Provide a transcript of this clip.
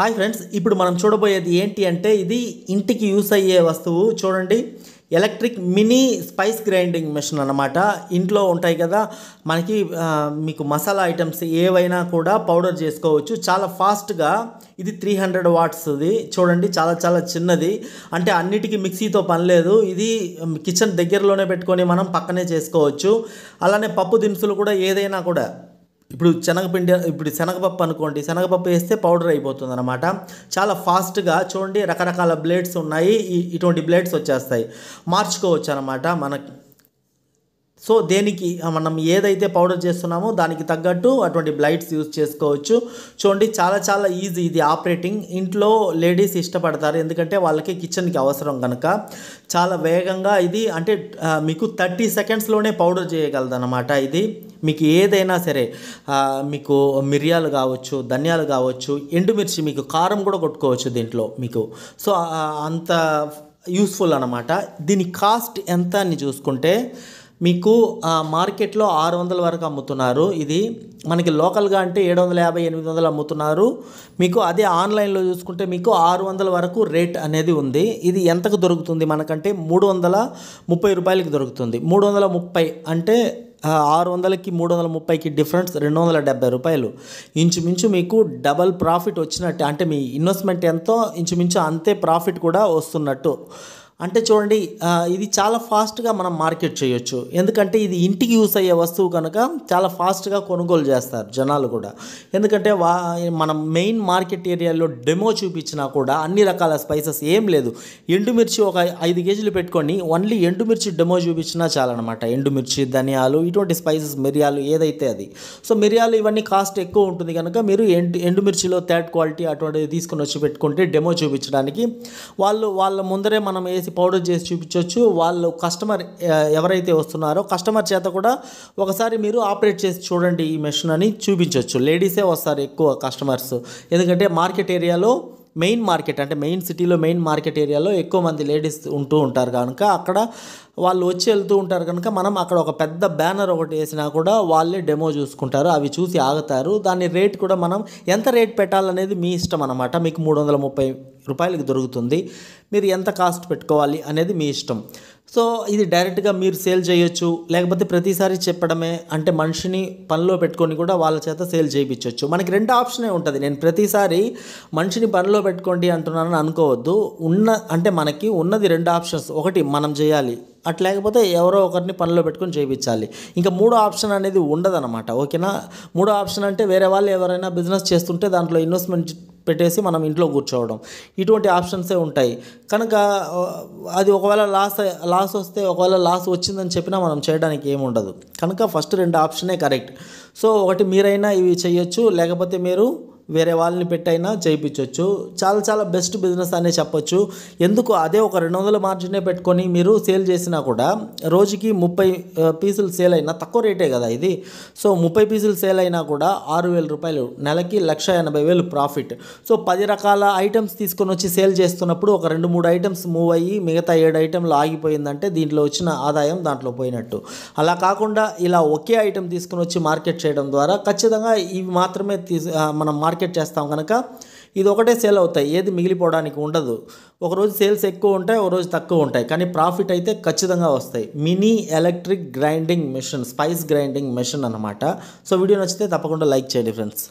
High friends इप्पुडु मनम चूडबोयेदी एंटी अंटे इदी इंटिकी यूज अय्ये वस्तुवु चूडंडी electric mini spice grinding machine अन्नमाट। इंट्लो उंटायि कदा मनकी मीकु मसाला आइटम्स एवैना कूडा पौडर चेसुकोवच्चु चाला फास्ट गा। इदी 300 वाट्स दी चूडंडी चाला चाला चिन्नदी अंटे अन्निटिकी मिक्सी तो पनि लेदु। इदी किचन दग्गरलोने पेट्टुकोनि మనం పక్కనే చేసుకోవచ్చు। అలానే పప్పు దినుసులు కూడా ఏదైనా కూడా ఇప్పుడు శనగపిండి ఇప్పుడు శనగపప్పు అనుకోండి, శనగపప్పు వేస్తే పౌడర్ అయిపోతుందన్నమాట। చాలా ఫాస్ట్ గా చూడండి రకరకాల బ్లేడ్స్ ఉన్నాయి, ఇటువంటి బ్లేడ్స్ వచ్చేస్తాయి, మార్చుకోవచ్చు అన్నమాట మనకి। సో దేనికి మనం ఏదైతే పౌడర్ చేస్తున్నామో దానికి తగ్గట్టు అటువంటి బ్లైట్స్ యూస్ చేసుకోవచ్చు। చూడండి చాలా చాలా ఈజీ ఇది। ఆపరేటింగ్ ఇంట్లో లేడీస్ ఇష్టపడతారు ఎందుకంటే వాళ్ళకి కిచెన్ కి అవసరం గనుక। చాలా వేగంగా ఇది అంటే మీకు 30 సెకండ్స్ లోనే పౌడర్ చేయగలదన్నమాట। ఇది మీకు ఏదైనా సరే మీకు మిరియాలు కావచ్చు, ధనియాలు కావచ్చు, ఎండుమిర్చి, మీకు కారం కూడా కొట్టుకోవచ్చు దీంట్లో మీకు। సో అంత యూస్ఫుల్ అన్నమాట। దీని కాస్ట్ ఎంత అని చూసుకుంటే మీకు మార్కెట్ లో 600 వరకు అమ్ముతున్నారు। ఇది మనకి లోకల్ గా అంటే 750 800 అమ్ముతున్నారు మీకు। అదే ఆన్లైన్ లో చూసుకుంటే మీకు 600 వరకు రేట్ అనేది ఉంది। ఇది ఎంతకు దొరుకుతుంది మనకంటే 330 రూపాయలకు దొరుకుతుంది। 330 అంటే 600 కి 330 కి డిఫరెన్స్ 270 రూపాయలు। ఇంచుమించు మీకు డబుల్ ప్రాఫిట్ వచ్చినట్టు, అంటే మీ ఇన్వెస్ట్మెంట్ ఎంతో ఇంచుమించు అంతే ప్రాఫిట్ కూడా వస్తున్నట్టు। అంటే చూడండి ఇది చాలా ఫాస్ట్ గా మనం మార్కెట్ చేయొచ్చు ఎందుకంటే ఇది ఇంటికి యూస్ అయ్యే వస్తువు కనుక చాలా ఫాస్ట్ గా కొనుగోలు చేస్తారు జనాలు కూడా। ఎందుకంటే మనం మెయిన్ మార్కెట్ ఏరియాలో డెమో చూపించినా కూడా అన్ని రకాల స్పైసెస్ ఏం లేదు। ఎండుమిర్చి ఒక 5 కేజీలు పెట్టుకొని ఓన్లీ ఎండుమిర్చి డెమో చూపించినా చాలా అన్నమాట। ఎండుమిర్చి, ధనియాలు, ఇటువంటి స్పైసెస్, మిరియాలు ఏదైతే అది। సో మిరియాలు ఇవన్నీ కాస్ట్ ఎక్కువ ఉంటుంది కనుక మీరు ఎండుమిర్చిలో థర్డ్ క్వాలిటీ అటువంటి తీసుకొని వచ్చి పెట్టుకుంటే డెమో చూపించడానికి వాళ్ళ ముందరే మనం పౌడర్ చేసి చూపించవచ్చు। వాళ్ళు కస్టమర్ ఎవరైతే వస్తున్నారో కస్టమర్ చేత కూడా ఒకసారి మీరు ఆపరేట్ చేసి చూడండి ఈ మెషిన్ అని చూపించవచ్చు। లేడీసే వస్తారు ఎక్కువ కస్టమర్స్ ఎందుకంటే మార్కెట్ ఏరియాలో మెయిన్ మార్కెట్ అంటే మెయిన్ సిటీలో మెయిన్ మార్కెట్ ఏరియాలో ఎక్కువ మంది లేడీస్ ఉంటూ ఉంటారు కనుక అక్కడ వాళ్ళు వచ్చి వెళ్తూ ఉంటారు కనుక మనం అక్కడ ఒక పెద్ద బ్యానర్ ఒకటి వేసినా కూడా వాళ్ళే డెమో చూసుకుంటారు, అవి చూసి ఆగుతారు। దాని రేట్ కూడా మనం ఎంత రేట్ పెట్టాలనేది మీ ఇష్టం అన్నమాట। మీకు 330 రూపాయలకు దొరుకుతుంది, మీరు ఎంత కాస్ట్ పెట్టుకోవాలి అనేది మీ ఇష్టం। సో ఇది డైరెక్ట్గా మీరు సేల్ చేయొచ్చు, లేకపోతే ప్రతిసారి చెప్పడమే అంటే మనిషిని పనిలో పెట్టుకొని కూడా వాళ్ళ చేత సేల్ చేయించవచ్చు। మనకి రెండు ఆప్షనే ఉంటుంది। నేను ప్రతిసారి మనిషిని పనిలో పెట్టుకోండి అంటున్నానని అనుకోవద్దు, అంటే మనకి ఉన్నది రెండు ఆప్షన్స్, ఒకటి మనం చేయాలి అట్లా లేకపోతే ఎవరో ఒకరిని పనిలో పెట్టుకొని చేయించాలి, ఇంకా మూడో ఆప్షన్ అనేది ఉండదన్నమాట, ఓకేనా। మూడో ఆప్షన్ అంటే వేరే వాళ్ళు ఎవరైనా బిజినెస్ చేస్తుంటే దాంట్లో ఇన్వెస్ట్మెంట్ పెట్టేసి మనం ఇంట్లో కూర్చోవడం, ఇటువంటి ఆప్షన్సే ఉంటాయి కనుక అది ఒకవేళ లాస్ వస్తే ఒకవేళ లాస్ వచ్చిందని చెప్పినా మనం చేయడానికి ఏముండదు కనుక ఫస్ట్ రెండు ఆప్షనే కరెక్ట్। సో ఒకటి మీరైనా ఇవి చేయొచ్చు, లేకపోతే మీరు వేరే వాళ్ళని పెట్టైనా చేయించవచ్చు। చాలా చాలా బెస్ట్ బిజినెస్ అనే చెప్పొచ్చు ఎందుకు అదే ఒక 200 మార్జినే పెట్టుకొని మీరు సేల్ చేసినా కూడా రోజుకి 30 పీసులు సేల్ అయినా తక్కువ రేటే కదా ఇది। సో 30 పీసులు సేల్ అయినా కూడా 6000 రూపాయలు, నెలకి 1,80,000 ప్రాఫిట్। సో 10 రకాల ఐటమ్స్ తీసుకొని వచ్చి సేల్ చేస్తున్నప్పుడు ఒక 2-3 ఐటమ్స్ మూవ్ అయ్యి మిగతా 7 ఐటమ్లు ఆగిపోయిందంటే దీంట్లో వచ్చిన ఆదాయం దాంట్లో పోయినట్టు। అలా కాకుండా ఇలా ఒకే ఐటమ్ తీసుకొని వచ్చి మార్కెట్ చేయడం ద్వారా ఖచ్చితంగా ఇవి మాత్రమే మనం మార్కెట్ చేస్తాం కనుక ఇది ఒకటే సేల్ అవుతాయి, ఏది మిగిలిపోవడానికి ఉండదు। ఒకరోజు సేల్స్ ఎక్కువ ఉంటాయి, ఒకరోజు తక్కువ ఉంటాయి, కానీ ప్రాఫిట్ అయితే ఖచ్చితంగా వస్తాయి। Mini electric grinding machine, spice grinding machine అన్నమాట। సో వీడియో నచ్చితే తప్పకుండా లైక్ చేయండి ఫ్రెండ్స్।